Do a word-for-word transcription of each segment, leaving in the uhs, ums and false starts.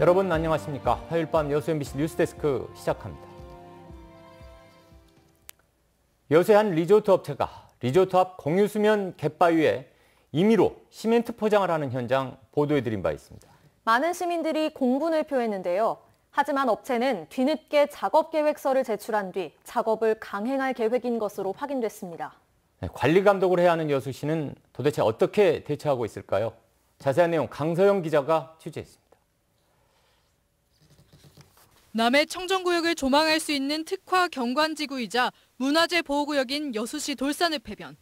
여러분 안녕하십니까? 화요일 밤 여수 엠비씨 뉴스데스크 시작합니다. 여수의 한 리조트 업체가 리조트 앞 공유수면 갯바위에 임의로 시멘트 포장을 하는 현장 보도해드린 바 있습니다. 많은 시민들이 공분을 표했는데요. 하지만 업체는 뒤늦게 작업계획서를 제출한 뒤 작업을 강행할 계획인 것으로 확인됐습니다. 네, 관리 감독을 해야 하는 여수시는 도대체 어떻게 대처하고 있을까요? 자세한 내용 강서영 기자가 취재했습니다. 남해 청정구역을 조망할 수 있는 특화 경관지구이자 문화재 보호구역인 여수시 돌산읍 해변.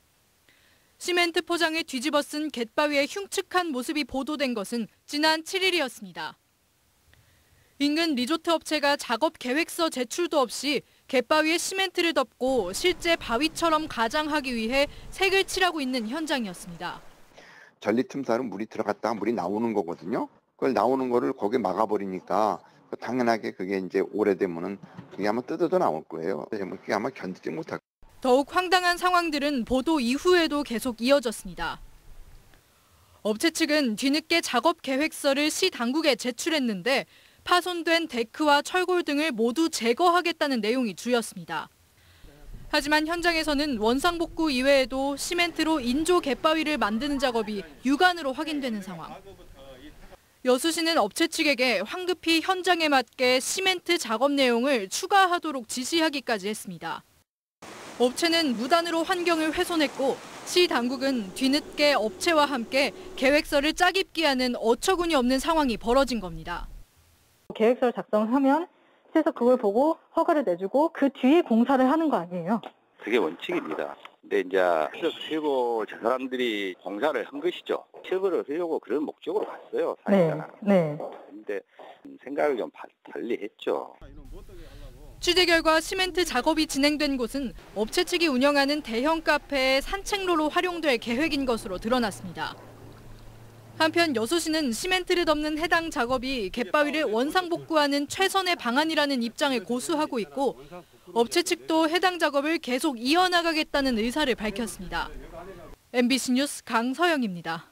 시멘트 포장에 뒤집어 쓴 갯바위의 흉측한 모습이 보도된 것은 지난 칠일이었습니다. 인근 리조트 업체가 작업 계획서 제출도 없이 갯바위에 시멘트를 덮고 실제 바위처럼 가장하기 위해 색을 칠하고 있는 현장이었습니다. 전리 틈사로 물이 들어갔다가 물이 나오는 거거든요. 그걸 나오는 거를 거기에 막아버리니까 당연하게 그게 이제 오래되면은 그게 아마 뜯어도 나올 거예요. 그게 아마 견디지 못할 거예요. 더욱 황당한 상황들은 보도 이후에도 계속 이어졌습니다. 업체 측은 뒤늦게 작업 계획서를 시 당국에 제출했는데 파손된 데크와 철골 등을 모두 제거하겠다는 내용이 주였습니다. 하지만 현장에서는 원상복구 이외에도 시멘트로 인조 갯바위를 만드는 작업이 육안으로 확인되는 상황. 여수시는 업체 측에게 황급히 현장에 맞게 시멘트 작업 내용을 추가하도록 지시하기까지 했습니다. 업체는 무단으로 환경을 훼손했고 시 당국은 뒤늦게 업체와 함께 계획서를 짜깁기하는 어처구니 없는 상황이 벌어진 겁니다. 계획서를 작성하면 그래서 그걸 보고 허가를 내주고 그 뒤에 공사를 하는 거 아니에요? 그게 원칙입니다. 근데 이제 최고 저 사람들이 공사를 한 것이죠. 체벌을 하려고 그런 목적으로 갔어요. 사실상. 네. 네. 근데 생각을 좀 달리 했죠. 취재 결과 시멘트 작업이 진행된 곳은 업체 측이 운영하는 대형 카페의 산책로로 활용될 계획인 것으로 드러났습니다. 한편 여수시는 시멘트를 덮는 해당 작업이 갯바위를 원상복구하는 최선의 방안이라는 입장을 고수하고 있고 업체 측도 해당 작업을 계속 이어나가겠다는 의사를 밝혔습니다. 엠비씨 뉴스 강서영입니다.